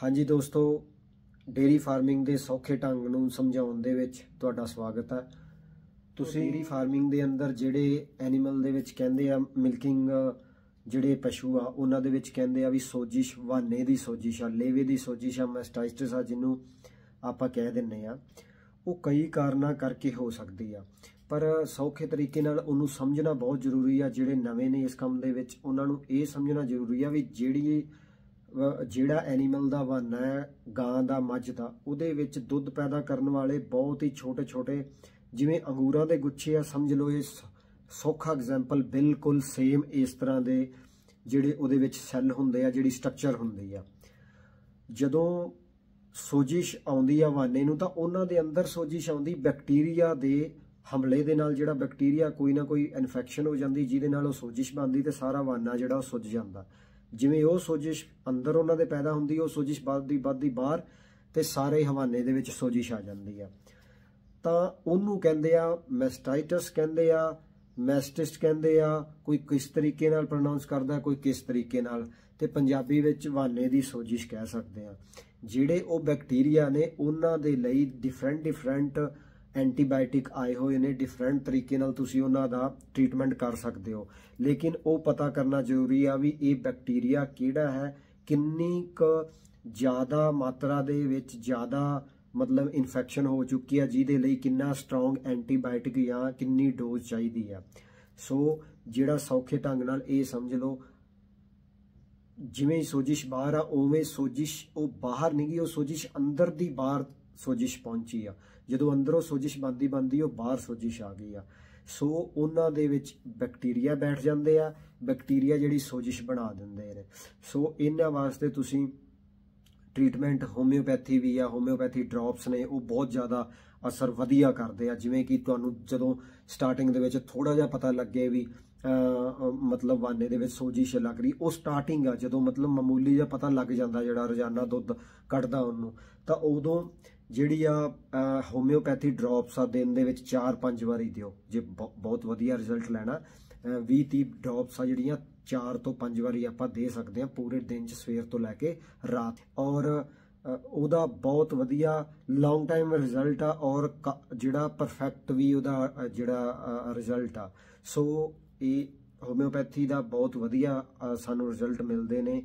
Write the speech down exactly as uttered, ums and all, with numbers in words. हाँ जी दोस्तों, dairy farming के सौखे ढंग नूं समझाउण दे विच तुहाडा स्वागत है। तुसीं डेयरी फार्मिंग के अंदर जिहड़े एनीमल दे विच कहिंदे आ मिल्किंग, जिहड़े पशु आ उहनां दे विच कहिंदे आ वी सोजिश, वाने दी सोजिश आ, लेवे दी सोजिश आ, मैस्टाइटिस आ जिन्नू आपां कह दिंदे आ, वो कई कारणों करके हो सकती आ। पर सौखे तरीके नाल उहनूं समझना बहुत जरूरी आ। जिहड़े नवे ने इस काम दे विच उहनां नूं इह समझना जरूरी आ वी जिहड़ी जिहड़ा एनीमल दा वाना है, गां दा, मज्झ दा, उहदे विच दुध पैदा करन वाले बहुत ही छोटे छोटे जिवें अंगूरां दे गुच्छे आ, समझ लो। इस सौखा एग्जाम्पल बिल्कुल सेम इस तरह दे जिहड़े उहदे विच सैल हुंदे आ, जिहड़ी स्ट्रक्चर हुंदी आ। जदों सोजिश आउंदी आ वाने नूं तां उहनां दे अंदर सोजिश आउंदी बैक्टीरिया दे हमले दे नाल, जिहड़ा बैक्टीरिया कोई ना कोई इन्फैक्शन हो जाती, जिहदे नाल ओह सोजिश बनदी ते सारा वाना जिहड़ा सुज जांदा। जिवें ओह सोजिश अंदर उहनां दे पैदा हुंदी, ओह सोजिश बढ़दी बढ़दी बाहर ते सारे हवाने दे विच सोजिश आ जांदी आ। तां उहनूं कहिंदे आ मैस्टाइटिस, कहिंदे आ मैस्टिस, कहिंदे आ कोई किस तरीके नाल प्रोनाउंस करदा, कोई किस तरीके नाल, ते पंजाबी विच वाने दी सोजिश कह सकदे आ। जिहड़े ओह बैक्टीरिया ने उहनां दे लई डिफरेंट डिफरेंट एंटीबायोटिक आए हुए ने, डिफरेंट तरीके नाल तुसीं उहनां दा ट्रीटमेंट कर सकते हो। लेकिन वह पता करना जरूरी आ भी ये बैक्टीरिया किहड़ा है, किन्नी क ज़्यादा मात्रा दे विच ज़्यादा मतलब इन्फैक्शन हो चुकी है, जिहदे लई किन्ना स्ट्रोंग एंटीबायोटिक या किन्नी डोज चाहीदी है। सो जिहड़ा सौखे ढंग नाल ये समझ लो, जिवें सोजिश बाहर आ उवें सोजिश वह बाहर नहीं गई, वह सोजिश अंदर दी बाहर सोजिश पहुंची आ। जो अंदरों सोजिश बनती बनती वह बाहर सोजिश आ गई आ। सो उन्हां दे विच बैक्टीरिया बैठ जाते हैं, बैक्टीरिया जिहड़ी सोजिश बना दिंदे ने। सो इन्हां वास्ते तुसीं ट्रीटमेंट होम्योपैथी भी आ, होम्योपैथी ड्रॉप्स ने, वो बहुत ज़्यादा असर वधिया करते हैं। जिवें कि तुहानूं जदों स्टार्टिंग दे विच थोड़ा जिहा पता लगे भी आ, मतलब वाने दे विच सोजिश लग रही, वो स्टार्टिंग आ। जदों मतलब मामूली जिहा पता लग जाता, जिहड़ा रोजाना दुध कढदा उहनूं, तां उदों जिहड़ी आ होम्योपैथी ड्रॉप्स आ दिन दे विच चार पंज वारी दिओ। जे बहुत वधिया रिजल्ट लैना भी तीस ड्रॉप्स आ जिहड़ियां चार तो पंज वारी आपां दे सकदे आ पूरे दिन च, सवेर तो लैके रात। और उहदा बहुत वधिया लॉन्ग टाइम रिजल्ट आ, और जिहड़ा परफैक्ट भी उहदा जिहड़ा रिजल्ट आ। सो ये होम्योपैथी दा बहुत वधिया सानूं रिजल्ट मिलदे ने।